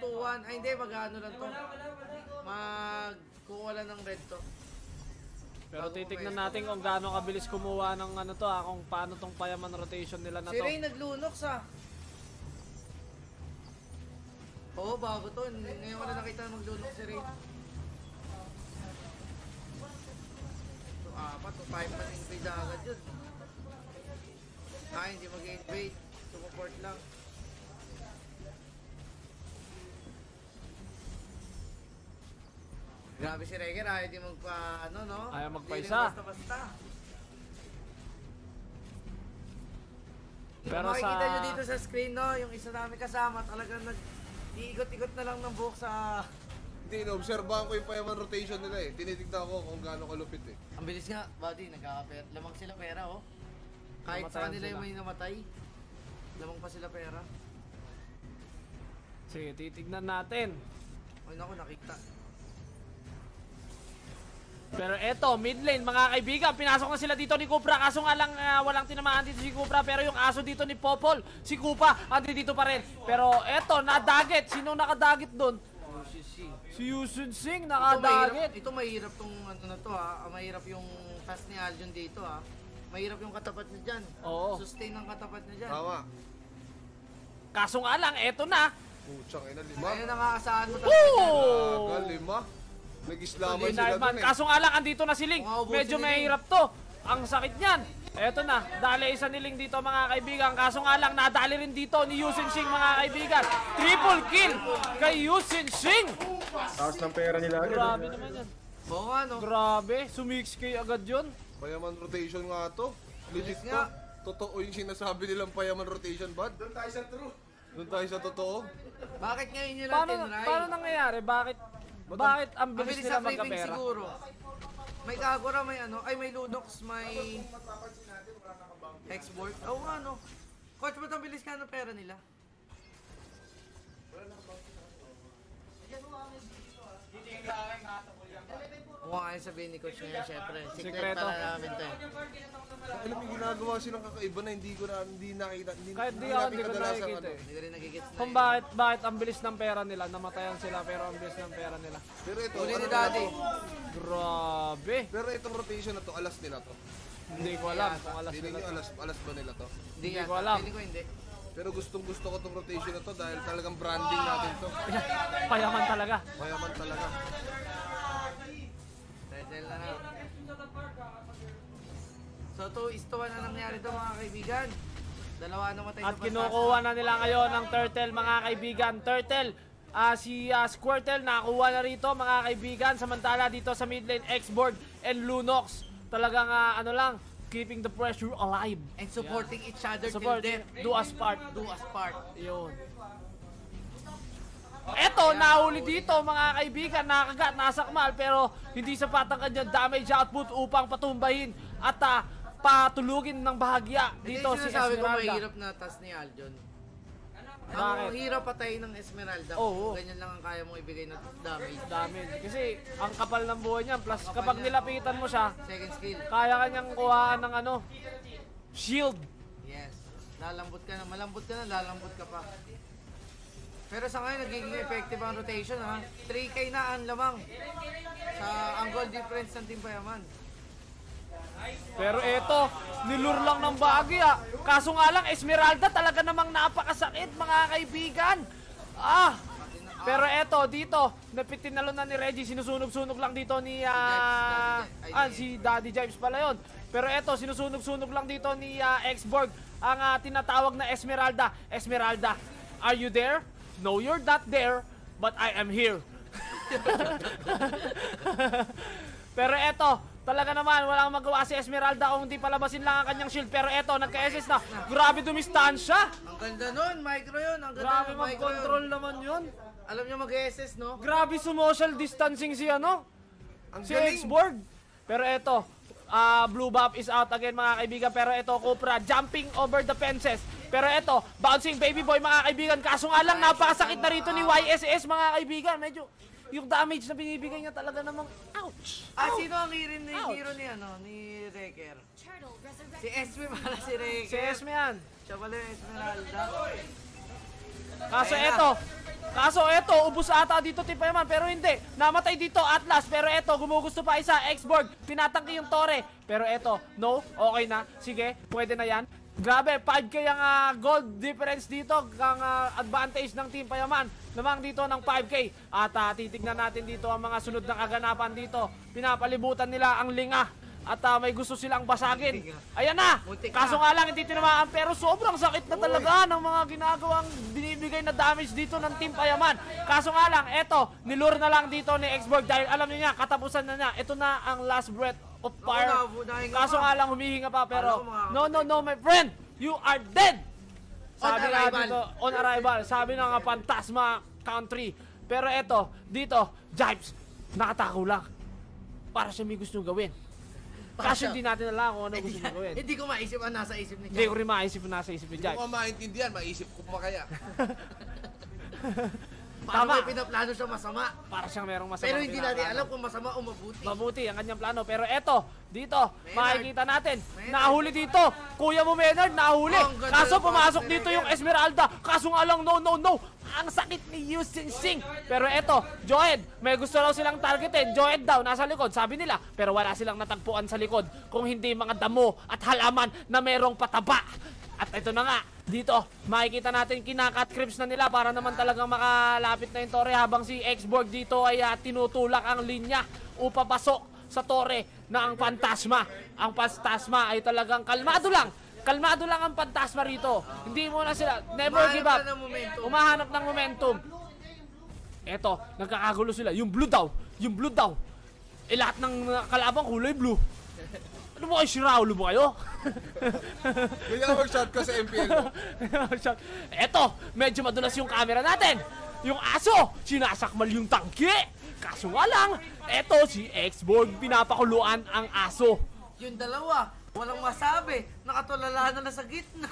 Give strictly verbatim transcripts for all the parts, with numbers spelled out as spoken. two two one. Ay hindi, mag-ano lang to. Mag-kukuha lang ng red to. Pero titignan natin kung gaano kabilis kumuha ng ano to, ah, kung paano tong Payaman rotation nila na to. Si Ray naglunox ah. Oo, bago to. Ngayon ko na nakita maglunox si Ray. So, apat o five man invade agad yun. Ah, hindi mag-invade. Sumuport lang. Grabe si Reger, ayaw din magpa, ano, no? Ayaw magpaisa. Basta-basta. Pero sa... Makikita nyo dito sa screen, no? Yung isa namin kasama, talagang nag-iikot-ikot na lang ng buhok sa... Hindi, na-observahan ko yung Payaman rotation nila, eh. Tinitignan ko kung gaano kalupit, eh. Ang bilis nga, buddy, nagkakapera. Lamang sila pera, oh. Kahit sa kanila yung may namatay, lamang pa sila pera. Sige, titignan natin. Ay, naku, nakita. Pero eto, mid lane, mga kaibigan, pinasok na sila dito ni Kupra. Kaso nga lang, uh, walang tinamaan dito si Kupra. Pero yung aso dito ni Popol, si Kupa, andi dito pa rin. Pero eto, nadagit. Sino nakadagit dun? Si Yusun Singh, nakadagit. Ito mahirap, ito mahirap tong ano na to ha. Mahirap yung task ni Aljon dito ha. Mahirap yung katapat na dyan. Oo. Sustain ang katapat na dyan. Tawa. Kaso nga lang, eto na. Putsang ina, lima. Ayun ang aasahan mo talaga. Laga, lima. Nag-islaman sila dun eh. Kaso nga lang, andito na si Ling. Medyo mahirap to. Ang sakit niyan. Eto na, dali isa ni Ling dito mga kaibigan. Kaso nga lang, nadali rin dito ni Yusin Singh mga kaibigan. Triple kill kay Yusin Singh. Taas ng pera nila agad. Grabe naman yan. Oo nga no. Grabe, sumix kay agad yun. Payaman rotation nga to. Legit to. Totoo yung sinasabi nilang Payaman rotation, bud. Doon tayo sa true. Doon tayo sa totoo. Bakit ngayon nyo lang tinry? Paano nangyayari? Bakit? Bakit ang bilis nila magkapera? May Kagura, may ano, ay may Lunox, may X-Borg. Oo nga no. Coach, ba't ang bilis nga ng pera nila? Huwag nga yung sabihin ni Coach nyo yan, syempre. Secret pala namin to eh. Alam mo, ginagawa silang kakaiba na hindi ko na, hindi nakita. Kahit di ako, hindi ko nakikita eh. Hindi ko rin nagigits na eh. Kung bakit, bakit ang bilis ng pera nila, namatayan sila pero ang bilis ng pera nila. Pero ito, uli ni Daddy. Grabe. Pero itong rotation na to, alas nila to. Hindi ko alam kung alas nila to. Alas ba nila to? Hindi ko alam. Hindi ko hindi. Pero gustong gusto ko itong rotation na to dahil talagang branding natin to. Payaman talaga. Payaman talaga. Title na lang. So two is to one na nangyari ito mga kaibigan. Dalawa na matay sa Blastoise. At kinukuha na nila ngayon ng Turtle mga kaibigan. Turtle, uh, si uh, Squirtle nakuha na rito mga kaibigan. Samantala dito sa mid lane, X-Borg and Lunox. Talagang uh, ano lang. Keeping the pressure alive and supporting yeah. each other Support. till death. Do us part, do us part. Yun. Eto, nahuli dito mga kaibigan, nakagat, nasakmal, pero hindi sapat ang kanyang damage output upang patumbahin at uh, patulugin ng bahagya dito si Esmeralda. Sabi ko mahirap na task ni Aljon. Ang hirap patayin ng Esmeralda. Oh, oh. Ganyan lang ang kaya mong ibigay na damage. Damage. Kasi ang kapal ng buhay niya. Plus kapal kapag niya, nilapitan mo siya, second skill. Kaya kanyang kuhaan ng ano, shield. Yes. Lalambot ka na. Malambot ka na. Lalambot ka pa. Pero sa ngayon, nagiging effective ang rotation. Ha? three K na ang lamang. Sa ang goal difference ng Team Payaman. Pero eto, nilur lang ng bagay ah. Kaso nga lang, Esmeralda talaga namang napakasakit mga kaibigan. Ah, pero eto, dito, napitinalo na ni Reggie, sinusunog-sunog lang dito ni, uh, ah, si Daddy James pala yun. Pero eto, sinusunog-sunog lang dito ni uh, X-Borg, ang uh, tinatawag na Esmeralda. Esmeralda, are you there? No, you're not there, but I am here. Pero eto, talaga naman, walang magawa si Esmeralda kung hindi palabasin lang ang kanyang shield. Pero eto, nagka-S S na. Grabe dumistansya! Ang ganda nun, micro yun. Ang ganda grabe mag-control naman yun. Alam niyo mag-S S, no? Grabe social distancing si ano? Ang si X-Borg. Pero eto, uh, blue buff is out again mga kaibigan. Pero eto, Kupra, jumping over the fences. Pero eto, bouncing baby boy mga kaibigan. Kaso nga lang, napakasakit na rito ni Y S S mga kaibigan. Medyo... yung damage na binibigay niya talaga namang ouch! Ah, sino ang hirin ni hero ni ano? Ni Reker? Si Esme pala si Reker. Si Esme yan. Siya pala yung Esmeralda. Kaso eto, Kaso eto, ubos ata dito Team Payaman, pero hindi. Namatay dito Atlas, pero eto, gumugusto pa isa, X-Borg. Pinatangki yung Tore. Pero eto, no, okay na. Sige, pwede na yan. Grabe, five K ang uh, gold difference dito, ang uh, advantage ng Team Payaman. Lamang dito ng five K. At uh, titignan natin dito ang mga sunod na kaganapan dito. Pinapalibutan nila ang linga. At uh, may gusto silang basagin. Ayan na! Kaso nga lang, hindi tinamaan. Pero sobrang sakit na talaga ng mga ginagawang binibigay na damage dito ng Team Payaman. Kaso nga lang, eto, nilure na lang dito ni X-Borg. Dahil alam niyo niya, katapusan na niya. Ito na ang last breath of fire. Kaso nga lang humihinga pa, pero no, no, no, my friend, you are dead. Sabi nga dito, on arrival. Sabi na nga Phantasma Country. Pero eto, dito, Jibes, nakatako lang. Para siya may gusto gawin. Kasi hindi natin alam kung ano gusto niya gawin. Hindi ko maisip ang nasa isip ni Jibes. Hindi ko rin maisip ang nasa isip ni Jibes. Hindi ko maintindihan, maisip ko pa kaya. Paano pinaplano siya masama? Para siyang merong masama. Pero hindi natin alam kung masama o mabuti. Mabuti ang kanyang plano. Pero eto, dito, makikita natin. Nahuli dito. Kuya mo, Maynard, nahuli. Kaso pumasok dito yung Esmeralda. Kaso nga lang, no, no, no. Ang sakit ni Yusin Singh. Pero eto, Joed, may gusto raw silang targetin. Joed daw, nasa likod, sabi nila. Pero wala silang natagpuan sa likod. Kung hindi mga damo at halaman na merong pataba. At ito na nga, dito, makikita natin kinakat creeps na nila para naman talagang makalapit na yung Tore habang si X-Borg dito ay uh, tinutulak ang linya upang pasok sa Tore na ang Phantasma. Ang Phantasma ay talagang kalmado lang. Kalmado lang ang Phantasma rito. Hindi mo na sila, never umahanap give up. Ng umahanap ng momentum. Eto, nagkakagulo sila. Yung blue daw, yung blue daw. Eh lahat ng kalabang kulay blue. Ano mo kayo, siraulo mo kayo? Ganyan ang mag-shot ko sa M P L ko. Eto, medyo madulas yung camera natin. Yung aso, sinasakmal yung tangke. Kaso nga lang, eto si X-Borg, pinapakuluan ang aso. Yung dalawa, walang masabi. Nakatulala na na sa gitna.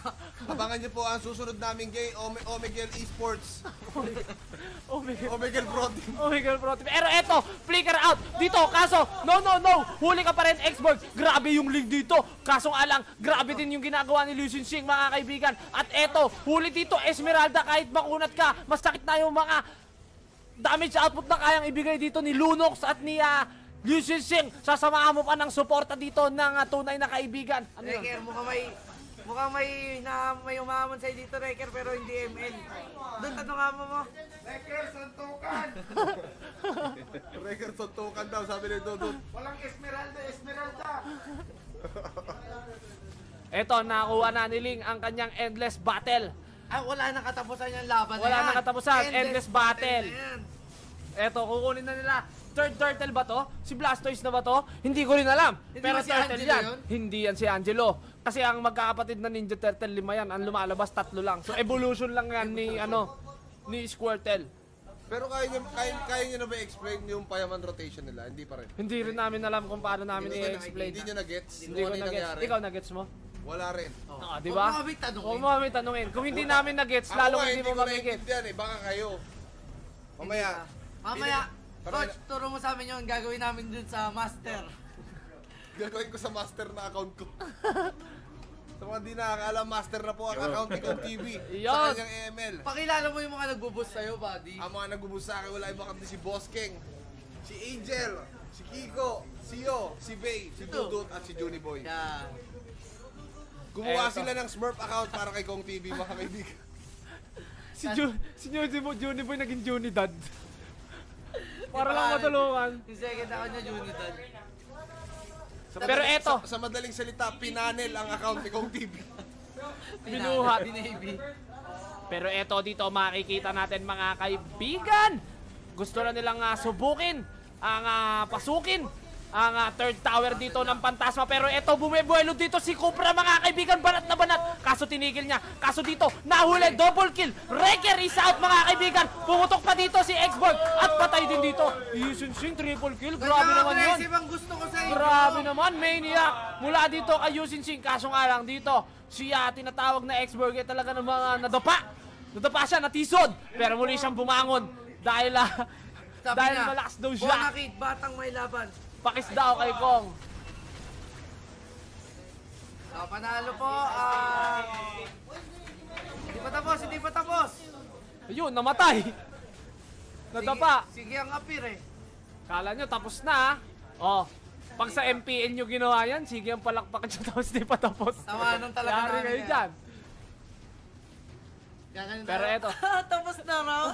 Abangan niyo po ang susunod naming game, Omegle Esports. Omegle Pro Team. Omegle Pro Team. Pero eto, flicker out. Dito, kaso, no, no, no. Huli ka pa rin, X-Borg. Grabe yung lead dito. Kaso alang, grabe din yung ginagawa ni Lucien Singh, mga kaibigan. At eto, huli dito, Esmeralda, kahit makunat ka, mas sakit na yung mga damage output na kayang ibigay dito ni Lunox at ni, ah, Lucien Singh, sasamahan mo pa ng suporta dito ng uh, tunay na kaibigan. Ano Reker, mukhang may, mukhang may, na, may umahamon sa'yo dito, Reker, pero hindi M L. Doon, tanungan mo mo. Reker, suntukan! Reker, suntukan daw, sabi ni Dodon. Walang Esmeralda, Esmeralda! Eto, nakuha na ni Ling ang kanyang Endless Battle. Ah, wala na katapusan yung laban wala na yan. Wala na katapusan, Endless, endless Battle. battle Eto, kukunin na nila. Third Turtle ba to? Si Blastoise na ba to? Hindi ko rin alam. Hindi pero si Turtle yan. Yun? Hindi yan si Angelo. Kasi ang magkakapatid na Ninja Turtle lima yan. Ang lumalabas tatlo lang. So evolution lang yan ni ano ni Squirtle. Pero kaya nyo, kaya, kaya nyo na ba explain yung Payaman rotation nila? Hindi pa rin. Hindi rin namin alam kung paano namin i-explain. Hindi nyo na-gets? Hindi ko na-gets. Ikaw na-gets mo? Wala rin. Oo, di ba? Huwag mo kami tanungin. Kung hindi namin na-gets, lalo hindi mo mag-gets. Ako nga, hindi ko na-gets yan eh. Baka kayo. Mamaya. Mamaya. Coach, turo mo sa amin yun. Gagawin namin dun sa master. Gagawin ko sa master na account ko. Sa mga di nakakaalam, master na po ang account ni CongTV sa kanyang M L. Pakilala mo yung mga nagbo-boost sa'yo, buddy. Ang mga nagbo-boost sa'kin, wala ibang kundi si Boss King, si Angel, si Kiko, si Yo, si Bay, si Dudut, at si Juniboy. Gumawa sila ng Smurf account para kay CongTV, mga kaibigan. Si Juniboy naging Junidad. Para lang matulungan. Yung second account niya, Junidad. Pero eto. Sa, sa madaling salita, pinanel ang account ni CongTV. Binuhat. Pero eto dito, makikita natin mga kaibigan. Gusto na nilang uh, subukin, ang uh, pasukin, ang uh, third tower dito ng Phantasma. Pero eto, bumibuelo dito si Kupra, mga kaibigan. Banat na banat. Kaso tinigil niya. Kaso dito, nahuli. Double kill. Reker is out, mga kaibigan. Pumutok pa dito si X-Borg. At patay din dito. Yusin Singh, triple kill. Grabe naman yun. Grabe naman, maniac. Mula dito kay Yusin Singh. Kaso nga lang dito, siya tinatawag na X-Borg ay talaga ng mga nadapa. Nadapa siya, natisod. Pero muli siyang bumangon. Dahil, ah, dahil malakas daw siya. Bonakit, batang may laban. Pakis daw kay Kong. Oh, panalo po. Uh, hindi pa tapos, hindi pa tapos. Ayun, namatay. Nadapa. Sige, sige ang apir eh. Kala nyo tapos na. Oh. Pag sa M P L nyo ginawa yan, sige ang palakpakan nyo tapos di pa tapos. Tama, anong talaga namin yan. Yari kayo dyan. Pero eto. Tapos na raw.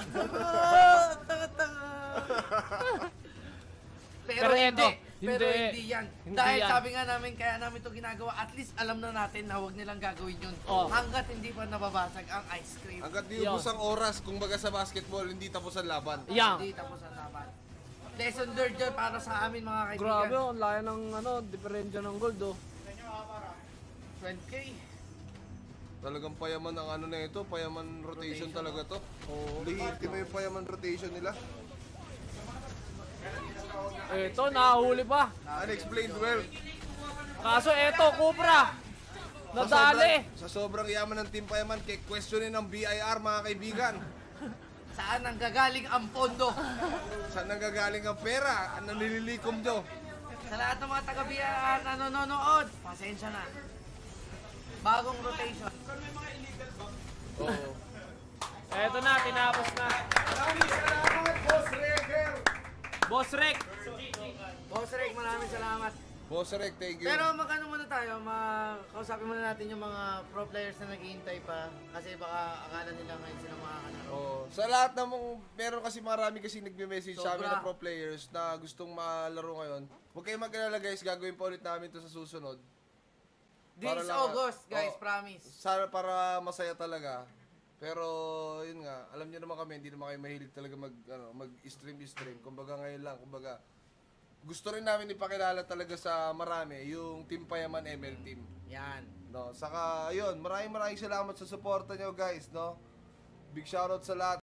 Pero eto. Pero hindi yan. Dahil sabi nga namin, kaya namin ito ginagawa, at least alam na natin na huwag nilang gagawin yun. Hanggat hindi pa nababasag ang ice cream. Hanggat di ubos ang oras, kung baga sa basketball, hindi tapos ang laban. Hindi tapos ang laban. Lesson learned dyan para sa amin mga kaibigan. Grabe, ang laya ng ano, diferensya ng gold oh. twenty K. Talagang payaman ang ano na ito, payaman rotation talaga to. Oo, liit mo yung payaman rotation nila. Eto, nahuli ba? Unexplained wealth. Kaso eto, Kupra. Nadali. Sa sobrang yaman ng Team Payaman, questionin ang B I R mga kaibigan. Saan ang gagaling ang pondo? Saan ang gagaling ang pera? Ano nililikom nyo? Sa lahat ng mga taga-B I R na nanonood, pasensya na. Bagong rotation. Oo. Eto na, tinapos na. Maraming salamat, Boss Rek! Boss Rek! Boss Rek, maraming salamat. Boss Rek, thank you. Pero magkano muna tayo, kausapin muna natin yung mga pro players na naghihintay pa. Kasi baka akala nila ngayon sila makakalaro. Oo. Sa lahat na mong, meron kasi marami kasi nagme-message sa amin na pro players na gustong malaro ngayon. Huwag kayong mag-alala guys, gagawin pa ulit namin ito sa susunod. This August, guys, promise. Para masaya talaga. Pero, yun nga, alam nyo naman kami, hindi naman kayo mahilig talaga mag-stream-stream. Kumbaga ngayon lang, kumbaga, gusto rin namin ipakilala talaga sa marami, yung Team Payaman M L Team. Yan. Saka, yun, maraming maraming salamat sa suporta nyo, guys, no? Big shoutout sa lahat.